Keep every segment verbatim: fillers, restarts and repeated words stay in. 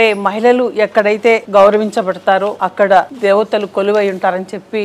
అంటే మహిళలు ఎక్కడైతే గౌరవించబడతారో అక్కడ దేవతలు కొలువై ఉంటారని చెప్పి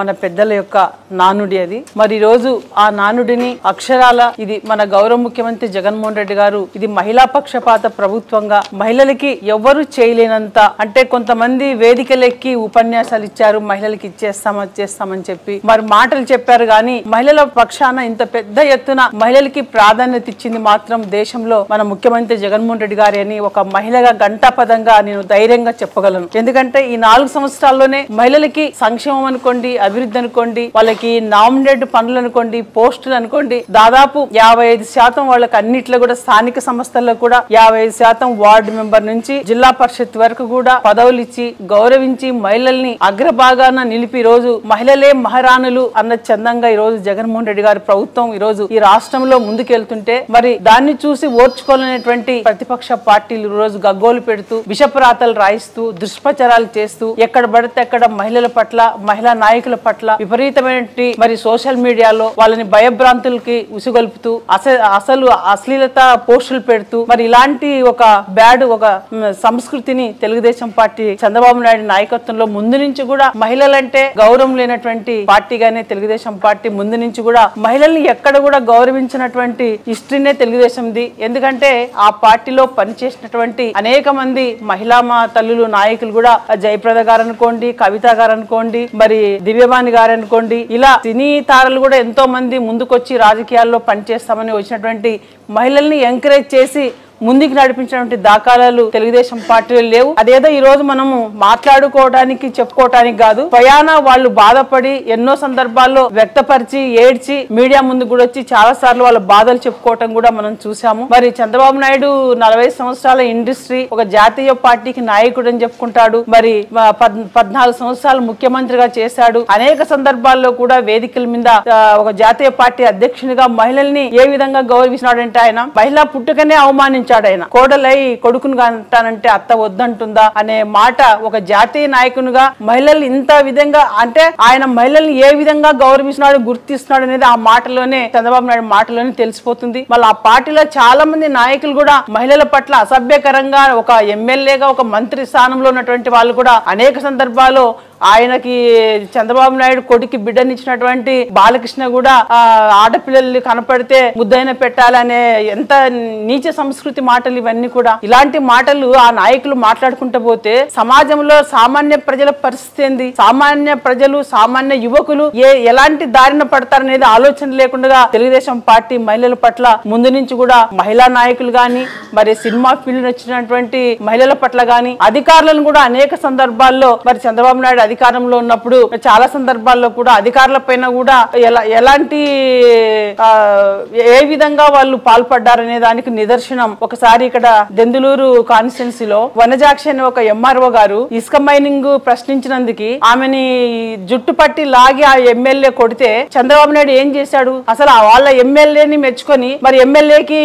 మన పెద్దల యొక్క నానుడి అది. మరి రోజు ఆ నానుడిని అక్షరాల ఇది మన గౌరవ ముఖ్యమంత్రి జగన్మోహన్ రెడ్డి గారు ఇది మహిళా పక్షపాత ప్రభుత్వంగా మహిళలకి ఎవ్వరూ చేయలేనంత, అంటే కొంతమంది వేదికలెక్కి ఉపన్యాసాలు ఇచ్చారు మహిళలకి ఇచ్చేస్తాం వచ్చేస్తామని చెప్పి మరి మాటలు చెప్పారు, కానీ మహిళల పక్షాన ఇంత పెద్ద ఎత్తున మహిళలకి ప్రాధాన్యత ఇచ్చింది మాత్రం దేశంలో మన ముఖ్యమంత్రి జగన్మోహన్ రెడ్డి గారు అని ఒక మహిళగా గంటాపదంగా నేను ధైర్యంగా చెప్పగలను. ఎందుకంటే ఈ నాలుగు సంవత్సరాల్లోనే మహిళలకి సంక్షేమం అనుకోండి, అభివృద్ధి అనుకోండి, వాళ్ళకి నామినేటెడ్ పనులు అనుకోండి, పోస్టులు అనుకోండి, దాదాపు యాభై ఐదు శాతం వాళ్ళకి అన్నిట్లో కూడా స్థానిక సంస్థల్లో కూడా యాభై ఐదు శాతం వార్డు మెంబర్ నుంచి జిల్లా పరిషత్ వరకు కూడా పదవులు ఇచ్చి గౌరవించి మహిళల్ని అగ్రభాగాన నిలిపి రోజు మహిళలే మహారాణులు అన్న చందంగా ఈ రోజు జగన్మోహన్ రెడ్డి గారి ప్రభుత్వం ఈ రోజు ఈ రాష్ట్రంలో ముందుకెళ్తుంటే మరి దాన్ని చూసి ఓర్చుకోలేనటువంటి ప్రతిపక్ష పార్టీలు రోజు గగ్గోలు పెడుతూ విషప్రాతలు రాయిస్తూ దుష్ప్రచారాలు చేస్తూ ఎక్కడ పడితే అక్కడ మహిళల పట్ల మహిళా నాయకులు పట్ల విపరీతమైనటువంటి మరి సోషల్ మీడియాలో వాళ్ళని భయభ్రాంతులకి ఉసిగొల్పుతూ అసలు అశ్లీలత పోస్టులు పెడుతూ మరి ఇలాంటి ఒక బ్యాడ్ ఒక సంస్కృతిని తెలుగుదేశం పార్టీ చంద్రబాబు నాయుడు నాయకత్వంలో ముందు నుంచి కూడా మహిళలంటే గౌరవం లేనటువంటి పార్టీగానే తెలుగుదేశం పార్టీ ముందు నుంచి కూడా మహిళల్ని ఎక్కడ కూడా గౌరవించినటువంటి హిస్టరీనే తెలుగుదేశంది. ఎందుకంటే ఆ పార్టీలో పనిచేసినటువంటి అనేక మంది మహిళా మా తల్లులు నాయకులు కూడా జయప్రద గారు అనుకోండి, కవిత గారు అనుకోండి, మరి దివ్యవాణి గారు అనుకోండి, ఇలా సినీ తారలు కూడా ఎంతో మంది ముందుకొచ్చి రాజకీయాల్లో పనిచేస్తామని వచ్చినటువంటి మహిళల్ని ఎంకరేజ్ చేసి ముందుకు నడిపించినటువంటి దాఖలాలు తెలుగుదేశం పార్టీలో లేవు. అదేదో ఈ రోజు మనము మాట్లాడుకోవడానికి చెప్పుకోవటానికి కాదు, ప్రయాణ వాళ్ళు బాధపడి ఎన్నో సందర్భాల్లో వ్యక్తపరిచి ఏడ్చి మీడియా ముందు కూడా వచ్చి చాలా సార్లు వాళ్ళ బాధలు చెప్పుకోవటం కూడా మనం చూసాము. మరి చంద్రబాబు నాయుడు నలభై సంవత్సరాల ఇండస్ట్రీ ఒక జాతీయ పార్టీకి నాయకుడు అని చెప్పుకుంటాడు, మరి పద్నాలుగు సంవత్సరాలు ముఖ్యమంత్రిగా చేశాడు, అనేక సందర్భాల్లో కూడా వేదికల మీద ఒక జాతీయ పార్టీ అధ్యక్షునిగా మహిళల్ని ఏ విధంగా గౌరవిస్తున్నాడంటే ఆయన మహిళా పుట్టుకనే అవమానించాడు. ఆయన కోడలై కొడుకును అంటానంటే అత్త వద్దంటుందా అనే మాట ఒక జాతీయ నాయకునిగా మహిళలు ఇంత విధంగా అంటే ఆయన మహిళల్ని ఏ విధంగా గౌరవిస్తున్నాడు గుర్తిస్తున్నాడు అనేది ఆ మాటలోనే చంద్రబాబు నాయుడు మాటలోనే తెలిసిపోతుంది. మళ్ళీ ఆ పార్టీలో చాలా మంది నాయకులు కూడా మహిళల పట్ల అసభ్యకరంగా ఒక ఎమ్మెల్యేగా ఒక మంత్రి స్థానంలో ఉన్నటువంటి వాళ్ళు కూడా అనేక సందర్భాల్లో ఆయనకి చంద్రబాబు నాయుడు కొడుకు బిడ్డనిచ్చినటువంటి బాలకృష్ణ కూడా ఆడపిల్లలు కనపడితే ముద్దైన పెట్టాలనే ఎంత నీచ సంస్కృతి మాటలు ఇవన్నీ కూడా ఇలాంటి మాటలు ఆ నాయకులు మాట్లాడుకుంటూ పోతే సమాజంలో సామాన్య ప్రజల పరిస్థితి ఏంది, సామాన్య ప్రజలు సామాన్య యువకులు ఏ ఎలాంటి దారిన పడతారనేది ఆలోచన లేకుండా తెలుగుదేశం పార్టీ మహిళల పట్ల ముందు నుంచి కూడా మహిళా నాయకులు గాని మరి సినిమా ఫీల్డ్ వచ్చినటువంటి మహిళల పట్ల గాని అధికారులను కూడా అనేక సందర్భాల్లో మరి చంద్రబాబు నాయుడు అధికారంలో ఉన్నప్పుడు చాలా సందర్భాల్లో కూడా అధికారుల పైన కూడా ఎలా ఎలాంటి ఏ విధంగా వాళ్ళు పాల్పడ్డారనే దానికి నిదర్శనం ఒకసారి ఇక్కడ దెందులూరు కాన్స్టిట్యున్సీలో వనజాక్షి అనే ఒక ఎంఆర్ఓ గారు ఇసుక మైనింగ్ ప్రశ్నించినందుకు ఆమెని జుట్టు పట్టి లాగి ఆ ఎమ్మెల్యే కొడితే చంద్రబాబు నాయుడు ఏం చేశాడు, అసలు వాళ్ళ ఎమ్మెల్యేని మెచ్చుకొని మరి ఎమ్మెల్యేకి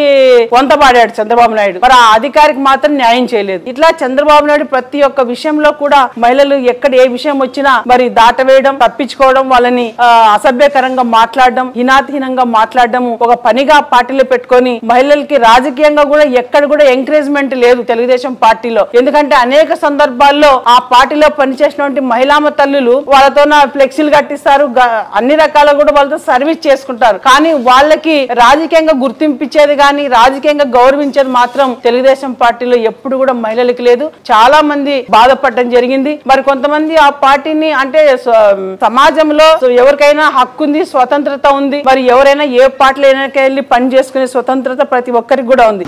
వంత పాడాడు చంద్రబాబు నాయుడు, మరి ఆ అధికారికి మాత్రం న్యాయం చేయలేదు. ఇట్లా చంద్రబాబు నాయుడు ప్రతి ఒక్క విషయంలో కూడా మహిళలు ఎక్కడ ఏ విషయం వచ్చినా మరి దాటవేయడం, తప్పించుకోవడం, వాళ్ళని అసభ్యకరంగా మాట్లాడడం, హీనాతిహీనంగా మాట్లాడడం ఒక పనిగా పార్టీలో పెట్టుకొని మహిళలకి రాజకీయంగా కూడా ఎక్కడ కూడా ఎంకరేజ్మెంట్ లేదు తెలుగుదేశం పార్టీలో. ఎందుకంటే అనేక సందర్భాల్లో ఆ పార్టీలో పనిచేసినటువంటి మహిళా తల్లులు వాళ్ళతో ఫ్లెక్సీలు కట్టిస్తారు, అన్ని రకాల కూడా వాళ్ళతో సర్వీస్ చేసుకుంటారు, కానీ వాళ్ళకి రాజకీయంగా గుర్తింపించేది కానీ రాజకీయంగా గౌరవించేది మాత్రం తెలుగుదేశం పార్టీలో ఎప్పుడు కూడా మహిళలకు లేదు. చాలా మంది బాధపడడం జరిగింది. మరి కొంతమంది ఆ పార్టీని అంటే సమాజంలో ఎవరికైనా హక్కు ఉంది, స్వతంత్రత ఉంది, మరి ఎవరైనా ఏ పార్టీలో వెళ్ళి పని చేసుకునే స్వతంత్రత ప్రతి ఒక్కరికి కూడా ఉంది.